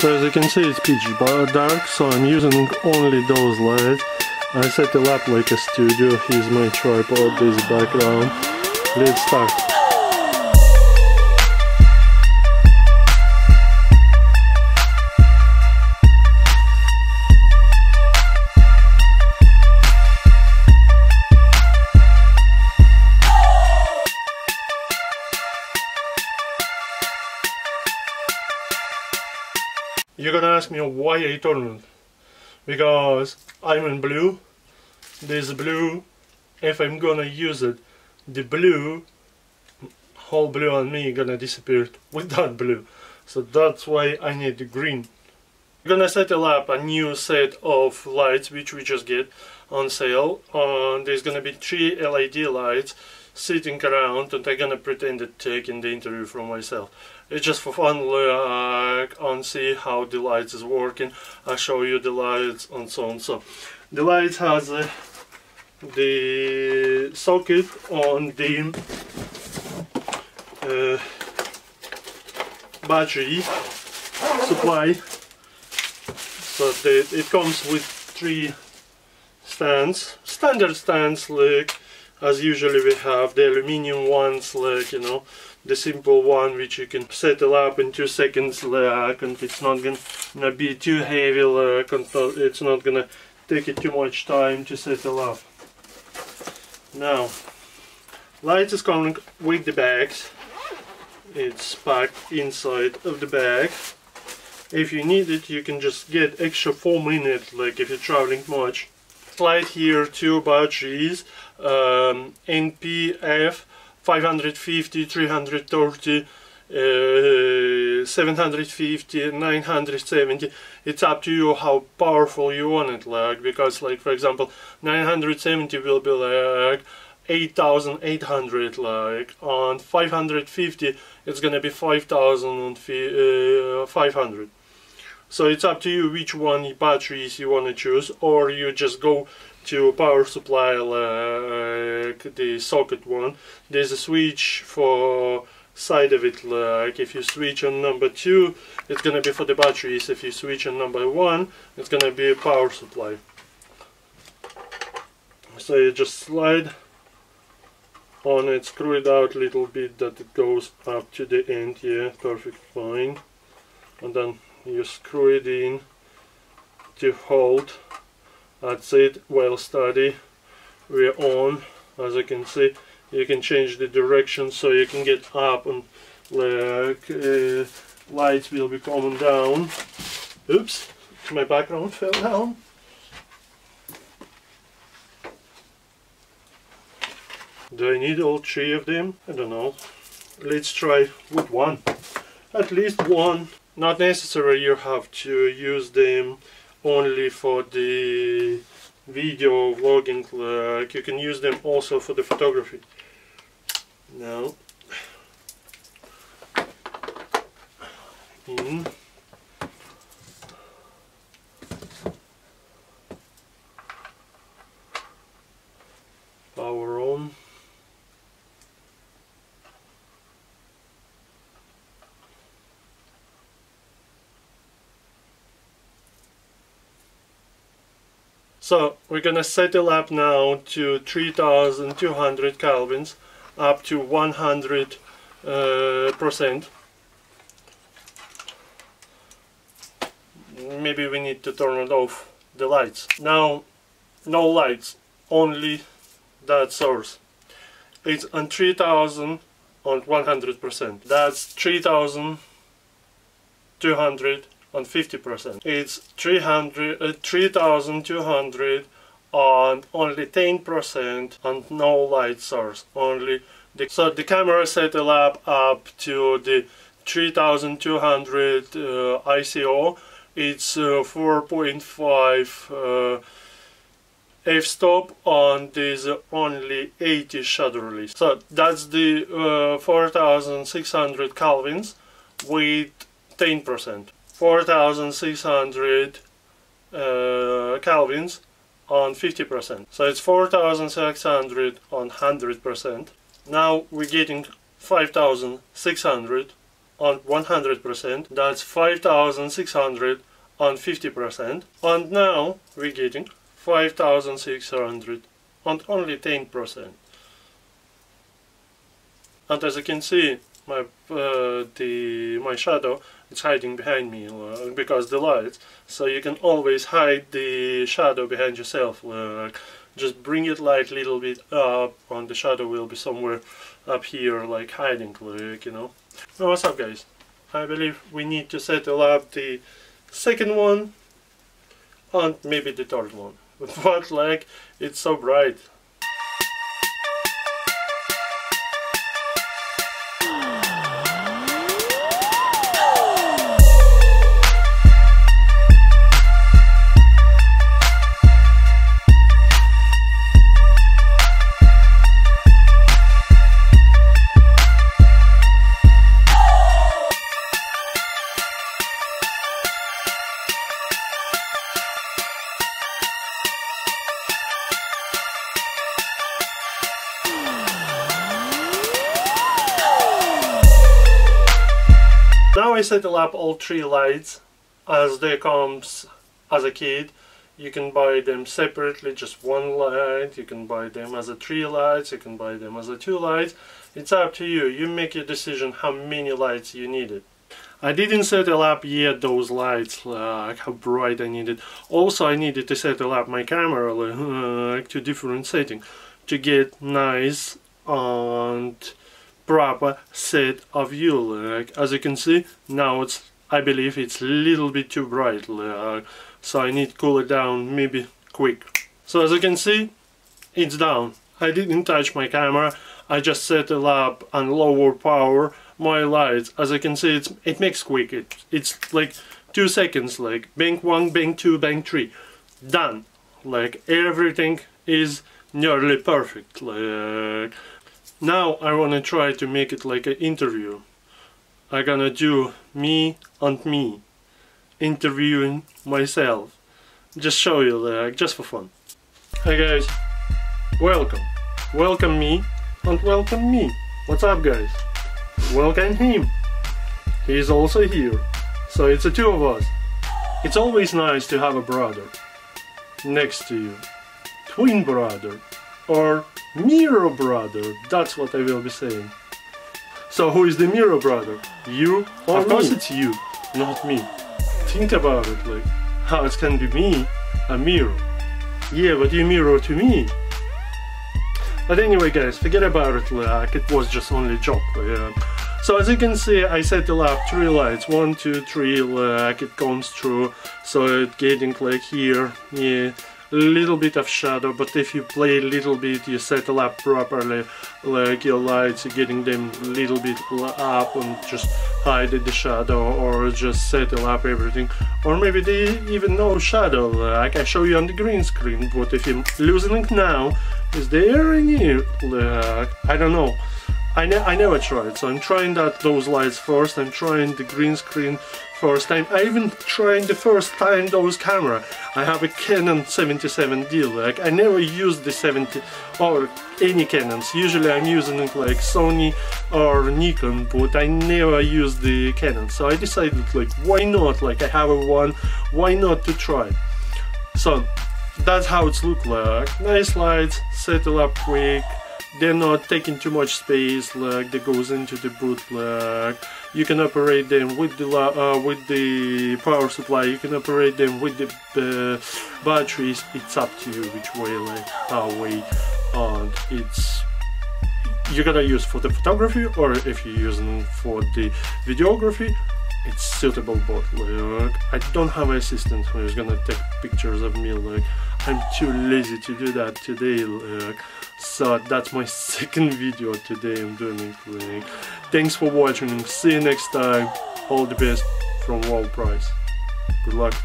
So as you can see, it's pitch dark, so I'm using only those lights. I set it up like a studio. Here's my tripod, this background. Let's start. You're gonna ask me why a tournament? Because I'm in blue. This blue, if I'm gonna use it, the blue, whole blue on me gonna disappear with that blue. So that's why I need the green. We're gonna set up a new set of lights which we just get on sale. There's gonna be 3 LED lights sitting around, and I'm gonna pretend it taking the interview from myself. It's just for fun, like on see how the lights is working. I'll show you the lights and so on. So the lights has the socket on the battery supply, so that it comes with 3 stands, standard stands, like as usually we have the aluminium ones, like, you know, the simple one which you can settle up in 2 seconds, like, and it's not gonna be too heavy, like, and it's not gonna take it too much time to settle up. Now, light is coming with the bags. It's packed inside of the bag. If you need it, you can just get extra 4 minutes, like if you're traveling much. Slide here 2 batteries, NP-F550, 330, 750, 970. It's up to you how powerful you want it, like, because, like, for example, 970 will be like 8,800, like, on 550 it's gonna be 5,500. So it's up to you which one batteries you want to choose, or you just go to power supply, like the socket one. There's a switch for side of it, like if you switch on number 2, it's gonna be for the batteries. If you switch on number 1, it's gonna be a power supply. So you just slide on it, screw it out a little bit that it goes up to the end. Yeah, perfect, fine. And then you screw it in to hold. That's it. Well, steady. We're on. As you can see, you can change the direction, so you can get up and, like, lights will be coming down. Oops, my background fell down. Do I need all 3 of them? I don't know. Let's try with one. At least one. Not necessary you have to use them only for the video vlogging, like you can use them also for the photography. Now, in. Power on. So we're gonna set it up now to 3200 kelvins, up to 100%. Maybe we need to turn it off the lights. Now, no lights, only that source. It's on 3000 on 100%. That's 3200. On 50%. It's 3,200 on only 10% and no light source. Only the, so the camera set it up to the 3,200 ICO. It's 4.5 f-stop on this only 80 shutter release. So that's the 4,600 kelvins with 10%. 4,600 kelvins on 50%. So it's 4,600 on 100%. Now we're getting 5,600 on 100%, that's 5600 on 50%, and now we're getting 5600 on only 10%. And as you can see, my shadow is hiding behind me because the lights. So you can always hide the shadow behind yourself. Just bring it like a little bit up, and the shadow will be somewhere up here, like hiding, like, you know. Now, what's up, guys? I believe we need to settle up the second one and maybe the third one. But like, it's so bright. Now I settle up all three lights as they comes as a kit. You can buy them separately, just one light, you can buy them as a three lights, you can buy them as a two lights. It's up to you, you make your decision how many lights you needed. I didn't settle up yet those lights, like how bright I needed. Also I needed to settle up my camera like to different setting to get nice and proper set of view. Like, as you can see now, it's, I believe it's a little bit too bright, so I need to cool it down maybe quick. So as you can see, it's down. I didn't touch my camera, I just settle up and lower power my lights. As you can see, it makes quick, it's like 2 seconds, like bang one, bang two, bang three, done. Like everything is nearly perfect. Like, now I wanna try to make it like an interview. I'm gonna do me and me interviewing myself. Just show you, like, just for fun. Hi guys, welcome. Welcome me and welcome me. What's up, guys? Welcome him. He's also here. So it's the two of us. It's always nice to have a brother next to you. Twin brother or mirror brother, that's what I will be saying. So who is the mirror brother? You or me? Of course it's you, not me. Think about it, like, how it can be me, a mirror. Yeah, but you mirror to me. But anyway, guys, forget about it, like, it was just only a joke. So as you can see, I settle up three lights, 1, 2, 3, like, it comes through, so it's getting, like, here, yeah. Little bit of shadow, but if you play a little bit, you settle up properly, like your lights, getting them a little bit up and just hide the shadow, or just settle up everything, or maybe they even no shadow, like I show you on the green screen. But if you're losing it now, is there any, like, I don't know, I never tried, so I'm trying those lights first, I'm trying the green screen first time. I even tried the first time those camera. I have a Canon 77D, like I never used the 70 or any Canons. Usually I'm using it like Sony or Nikon, but I never used the Canon. So I decided, like, why not? Like, I have a one, why not to try? So that's how it's look like. Nice lights, settle up quick. They're not taking too much space, like that goes into the boot, like you can operate them with the power supply, you can operate them with the batteries, it's up to you which way, like how way, and it's you're gonna use for the photography, or if you're using for the videography, it's suitable both. Like, I don't have an assistant who is gonna take pictures of me, like I'm too lazy to do that today, like. So that's my second video today I'm doing, like. Thanks for watching, see you next time, all the best from World Price, good luck.